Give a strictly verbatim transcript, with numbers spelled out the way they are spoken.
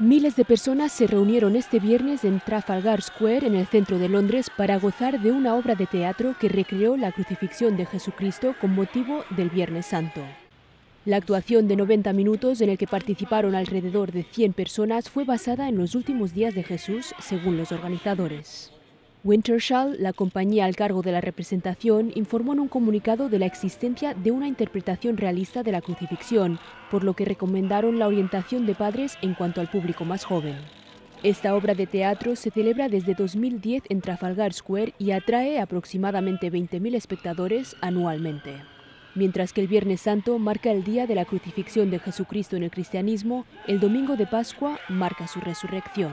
Miles de personas se reunieron este viernes en Trafalgar Square, en el centro de Londres, para gozar de una obra de teatro que recreó la crucifixión de Jesucristo con motivo del Viernes Santo. La actuación de noventa minutos, en el que participaron alrededor de cien personas, fue basada en los últimos días de Jesús, según los organizadores. Wintershall, la compañía al cargo de la representación, informó en un comunicado de la existencia de una interpretación realista de la crucifixión, por lo que recomendaron la orientación de padres en cuanto al público más joven. Esta obra de teatro se celebra desde dos mil diez en Trafalgar Square y atrae aproximadamente veinte mil espectadores anualmente. Mientras que el Viernes Santo marca el día de la crucifixión de Jesucristo en el cristianismo, el domingo de Pascua marca su resurrección.